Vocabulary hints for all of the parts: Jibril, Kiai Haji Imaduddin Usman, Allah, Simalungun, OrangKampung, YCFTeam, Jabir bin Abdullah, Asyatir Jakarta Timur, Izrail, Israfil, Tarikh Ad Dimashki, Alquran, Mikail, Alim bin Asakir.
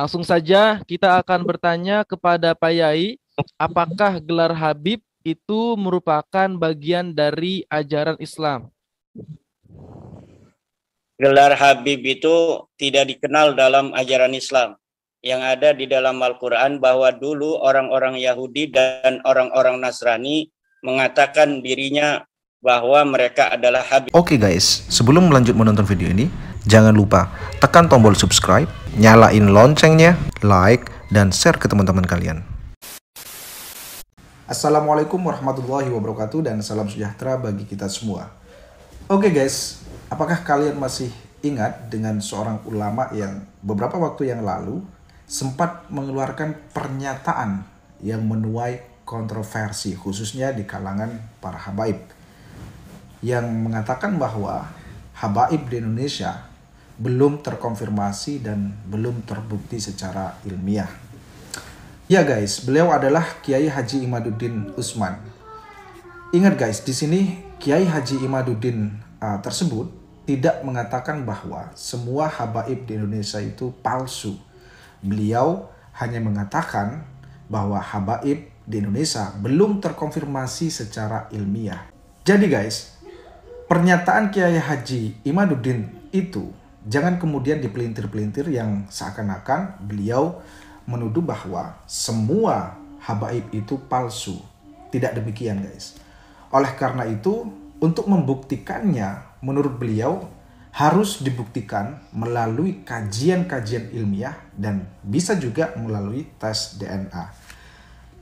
Langsung saja kita akan bertanya kepada Pak Yai, apakah gelar Habib itu merupakan bagian dari ajaran Islam? Gelar Habib itu tidak dikenal dalam ajaran Islam. Yang ada di dalam Al-Quran bahwa dulu orang-orang Yahudi dan orang-orang Nasrani mengatakan dirinya bahwa mereka adalah Habib. Oke guys, sebelum lanjut menonton video ini, jangan lupa tekan tombol subscribe, nyalain loncengnya, like, dan share ke teman-teman kalian. Assalamualaikum warahmatullahi wabarakatuh dan salam sejahtera bagi kita semua. Oke guys, apakah kalian masih ingat dengan seorang ulama yang beberapa waktu yang lalu sempat mengeluarkan pernyataan yang menuai kontroversi, khususnya di kalangan para habaib, yang mengatakan bahwa habaib di Indonesia belum terkonfirmasi dan belum terbukti secara ilmiah. Ya guys, beliau adalah Kiai Haji Imaduddin Usman. Ingat guys, di sini Kiai Haji Imaduddin tersebut tidak mengatakan bahwa semua habaib di Indonesia itu palsu. Beliau hanya mengatakan bahwa habaib di Indonesia belum terkonfirmasi secara ilmiah. Jadi guys, pernyataan Kiai Haji Imaduddin itu jangan kemudian dipelintir-pelintir yang seakan-akan beliau menuduh bahwa semua habaib itu palsu. Tidak demikian guys. Oleh karena itu, untuk membuktikannya menurut beliau harus dibuktikan melalui kajian-kajian ilmiah dan bisa juga melalui tes DNA.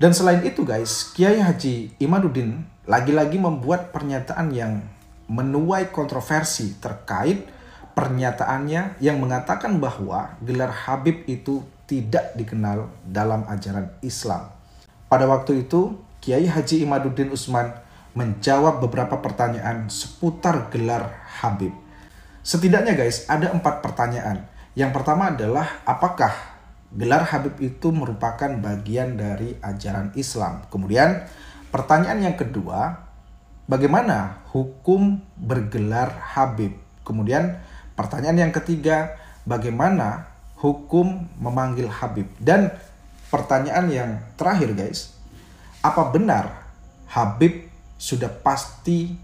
Dan selain itu guys, Kiai Haji Imaduddin lagi-lagi membuat pernyataan yang menuai kontroversi terkait pernyataannya yang mengatakan bahwa gelar Habib itu tidak dikenal dalam ajaran Islam. Pada waktu itu, Kiai Haji Imaduddin Usman menjawab beberapa pertanyaan seputar gelar Habib. Setidaknya guys, ada 4 pertanyaan. Yang pertama adalah apakah gelar Habib itu merupakan bagian dari ajaran Islam? Kemudian pertanyaan yang kedua, bagaimana hukum bergelar Habib? Kemudian pertanyaan yang ketiga, bagaimana hukum memanggil Habib? Dan pertanyaan yang terakhir guys, apa benar Habib sudah pasti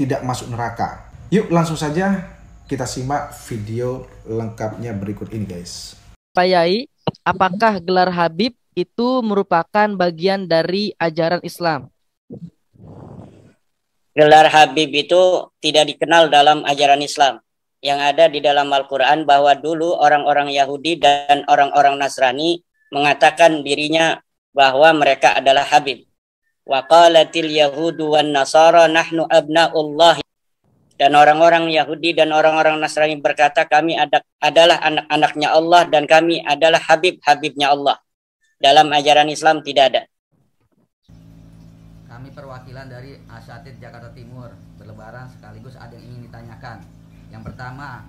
tidak masuk neraka? Yuk langsung saja kita simak video lengkapnya berikut ini guys. Pak Yai, apakah gelar Habib itu merupakan bagian dari ajaran Islam? Gelar Habib itu tidak dikenal dalam ajaran Islam. Yang ada di dalam Al-Quran bahwa dulu orang-orang Yahudi dan orang-orang Nasrani mengatakan dirinya bahwa mereka adalah Habib. Wa qalatil yahudu wan nasara nahnu abna'ullahi. Dan orang-orang Yahudi dan orang-orang Nasrani berkata kami adalah anak-anaknya Allah dan kami adalah Habib-habibnya Allah. Dalam ajaran Islam tidak ada. Kami perwakilan dari Asyatir Jakarta Timur berlebaran sekaligus ada yang ingin ditanyakan. Yang pertama,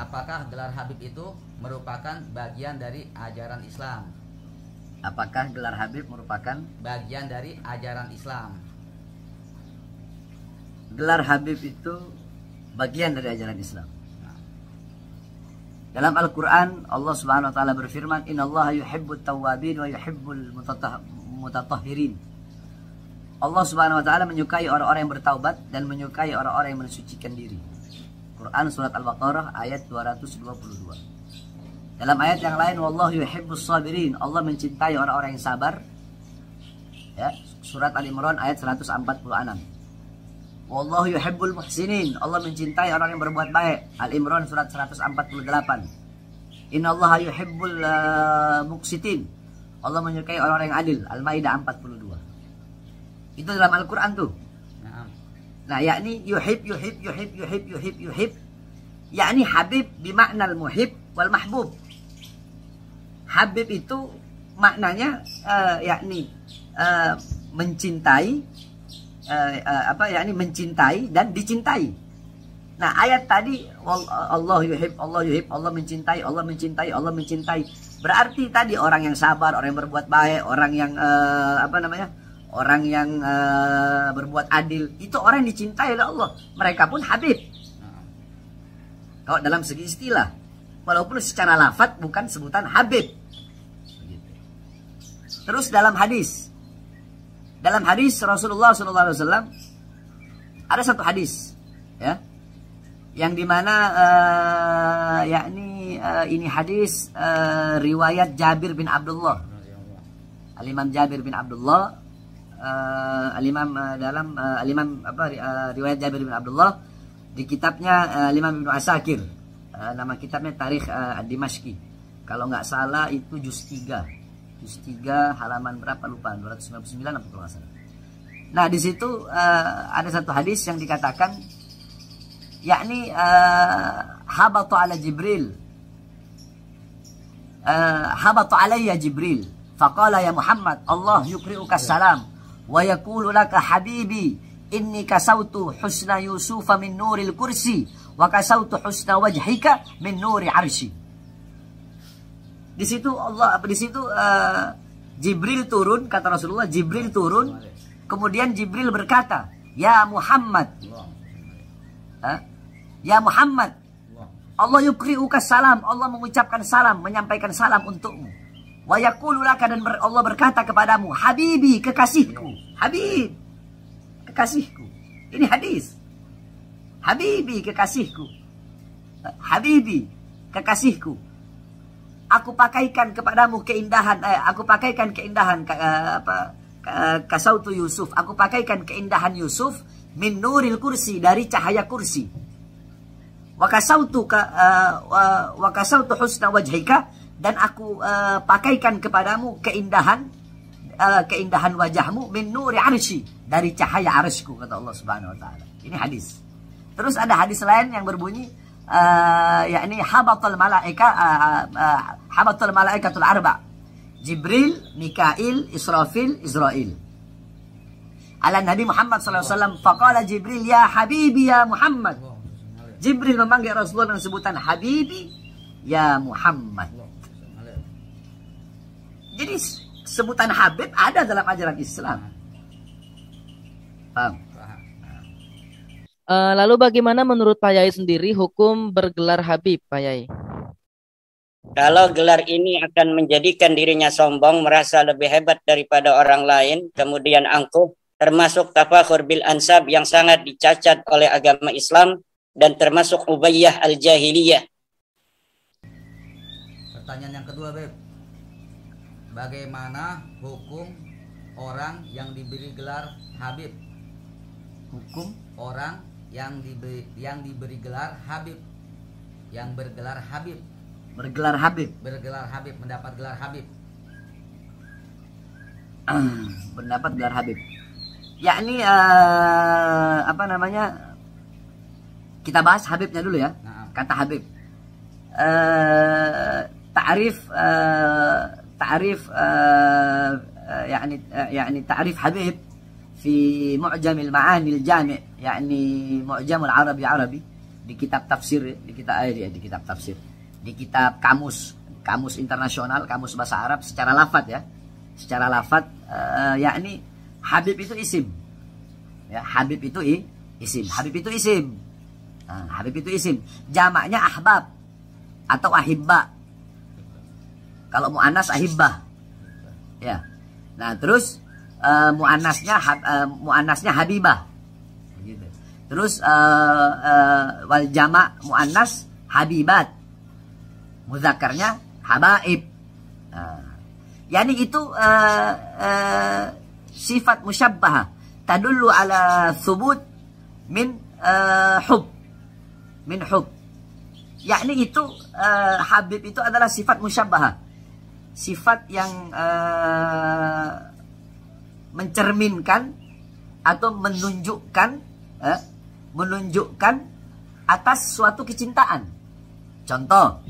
apakah gelar Habib itu merupakan bagian dari ajaran Islam? Apakah gelar Habib merupakan bagian dari ajaran Islam? Gelar Habib itu bagian dari ajaran Islam. Dalam Al-Quran Allah Subhanahu Wa Taala berfirman, Inna Allah yuhibbut tawabin wa yuhibbul mutatahhirin. Allah Subhanahu Wa Taala menyukai orang-orang yang bertaubat dan menyukai orang-orang yang mensucikan diri. Quran surat Al-Baqarah ayat 222. Dalam ayat yang lain, Wallahu yuhibbus sabirin. Allah mencintai orang-orang yang sabar. Ya, surat Ali Imran ayat 146. Wallahu yuhibbul muhsinin. Allah mencintai orang yang berbuat baik. Al-Imran surat 148. Innallaha yuhibbul muqsitin. Allah menyukai orang-orang yang adil. Al-Maidah 42. Itu dalam Al-Quran tuh. Nah, yakni yuhib. Yakni habib bimakna al-muhib wal mahbub. Habib itu maknanya yakni mencintai, mencintai dan dicintai. Nah, ayat tadi Allah yuhib, Allah mencintai. Berarti tadi orang yang sabar, orang yang berbuat baik, orang yang orang yang berbuat adil, itu orang yang dicintai oleh Allah. Mereka pun habib. Kalau dalam segi istilah. walaupun secara lafadz bukan sebutan Habib. Terus dalam hadis Rasulullah SAW ada satu hadis, ya, yang dimana ini hadis riwayat Jabir bin Abdullah, Al-Imam Jabir bin Abdullah, riwayat Jabir bin Abdullah di kitabnya Alim bin Asakir, nama kitabnya Tarikh Ad Dimashki. Kalau nggak salah itu juz 3 halaman berapa lupa, 299 atau kalau nggak salah. Nah, di situ ada satu hadis yang dikatakan yakni habatu ala Jibril, habatu alayya Jibril faqala ya Muhammad Allah yukri'uka salam wa yaqulu laka habibi inni kasautu husna Yusufa min nuril kursi wa kasautu husna wajhika min nuri arsy. Di situ Jibril turun, kata Rasulullah, Jibril turun, kemudian Jibril berkata, Ya Muhammad, Allah yukri'uka salam, Allah mengucapkan salam, menyampaikan salam untukmu. Wa yaqulu laka, dan Allah berkata kepadamu, habibi, kekasihku, Habib, kekasihku. Ini hadis. Habibi, kekasihku. Aku pakaikan keindahan Yusuf min nuril kursi, dari cahaya kursi. Wa kasautu husna wajhika, dan aku pakaikan kepadamu keindahan wajahmu min nuri arsy, dari cahaya arsyku, kata Allah Subhanahu wa taala. Ini hadis. Terus ada hadis lain yang berbunyi yakni habatul malaikatul arba, Jibril, Mikail, Israfil, Izrail, ala Nabi Muhammad SAW. Faqala Jibril ya habibi ya Muhammad. Jibril memanggil Rasulullah dengan sebutan habibi ya Muhammad. Jadi sebutan Habib ada dalam ajaran Islam. Paham? Lalu bagaimana menurut Pak Yai sendiri hukum bergelar Habib, Pak Yai? Kalau gelar ini akan menjadikan dirinya sombong, merasa lebih hebat daripada orang lain, kemudian angkuh, termasuk tafakhur bil ansab yang sangat dicacat oleh agama Islam, dan termasuk ubayyah al-jahiliyah. Pertanyaan yang kedua, Beb. Bagaimana hukum orang yang diberi gelar Habib? Hukum orang yang diberi gelar Habib, yang bergelar Habib, mendapat gelar Habib, yakni kita bahas Habibnya dulu ya. Kata Habib, ta'rif Habib fi Mu'jam al-Ma'ani al-Jami', yakni Mu'jam al-Arabi di kitab tafsir, di kitab kamus internasional, kamus bahasa Arab secara lafadz ya. Secara lafadz yakni Habib itu isim. Ya, Habib itu isim. Habib itu isim. Jamaknya ahbab atau ahibba. Kalau mu'anas ahibbah, ya. Nah terus mu'anasnya habibah. Begitu. Terus wal jama' mu'anas habibat, mudzakarnya habaib. Yani itu sifat musyabbah, tadullu ala thubut min hub. Yani itu habib itu adalah sifat musyabbah, sifat yang mencerminkan atau menunjukkan atas suatu kecintaan. Contoh,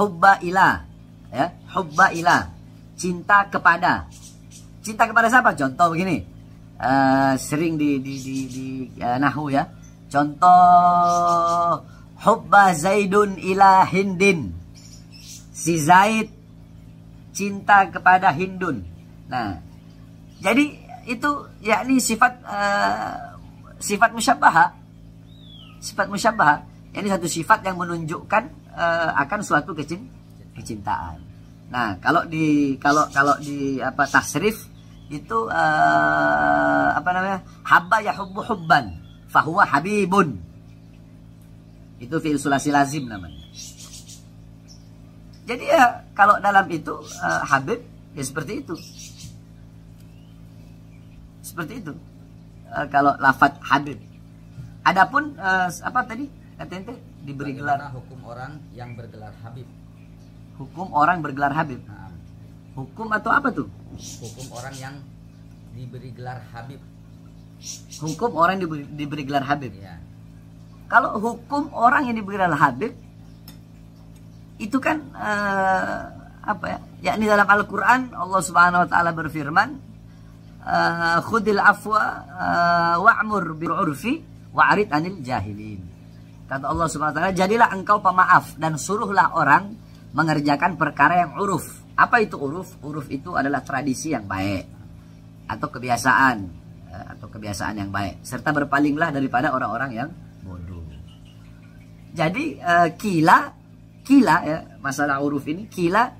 hubba ilah, ya, cinta kepada. Cinta kepada siapa? Contoh begini, sering di nahwu ya. Contoh, hubba zaidun ila hindin, si Zaid cinta kepada Hindun. Nah, jadi itu yakni sifat musyabbah. Ini satu sifat yang menunjukkan akan suatu kecintaan. Nah, kalau di tasrif itu habba ya hubbu hubban fahuwa habibun. Itu fi'il sulasi lazim namanya. Jadi ya kalau dalam itu habib ya seperti itu. Seperti itu. Kalau lafaz habib. Adapun apa tadi? Katanya diberi gelar hukum orang yang bergelar habib. Hukum orang bergelar habib. Hukum atau apa tuh? Hukum orang yang diberi gelar habib. Hukum orang diberi gelar habib. Ya. Kalau hukum orang yang diberi gelar habib itu kan yakni dalam Al-Qur'an Allah Subhanahu wa taala berfirman, khudil afwa wa'mur bil 'urfi wa'rid 'anil jahilin. Kata Allah Subhanahu wa taala, jadilah engkau pemaaf dan suruhlah orang mengerjakan perkara yang uruf. Apa itu uruf? Uruf itu adalah tradisi yang baik atau kebiasaan yang baik, serta berpalinglah daripada orang-orang yang bodoh. Jadi kila ya, masalah uruf ini kila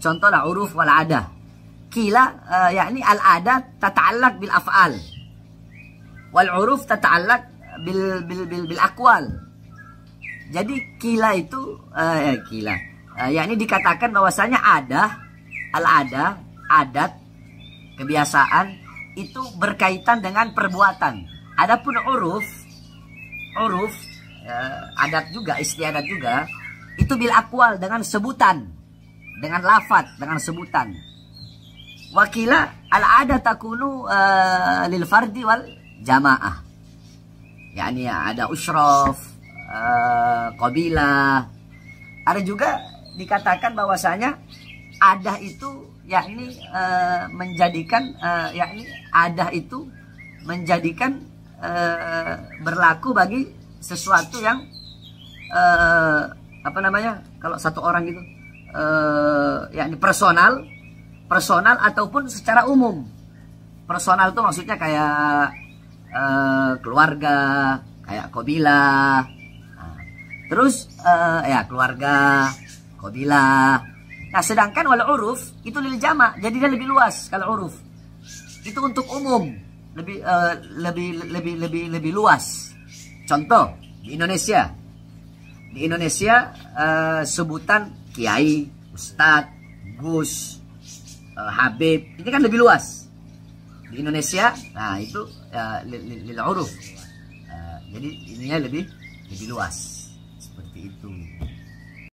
contohlah uruf wal adah. Kila yakni al-adat tata'allaq bil af'al wal uruf tata'allaq bil aqwal. Jadi kila itu yakni dikatakan bahwasanya adah, al-adah, adat, kebiasaan itu berkaitan dengan perbuatan. Adapun uruf adat juga, istiadat juga itu bil aqwal, dengan sebutan, dengan lafaz, dengan sebutan. Wakilah al-adat takunu lil fardi wal jamaah. Yani ada usraf, qabilah. Ada juga dikatakan bahwasanya adah itu yakni menjadikan berlaku bagi sesuatu yang kalau satu orang gitu yakni personal ataupun secara umum. Personal itu maksudnya kayak keluarga, kayak qabilah. Nah, terus keluarga, qabilah. Nah, sedangkan wal uruf itu lil jama', jadi dia lebih luas. Kalau uruf itu untuk umum, lebih luas. Contoh di Indonesia sebutan kiai, ustadz, gus, habib, ini kan lebih luas di Indonesia. Nah itu lil uruf, jadi ininya lebih luas seperti itu.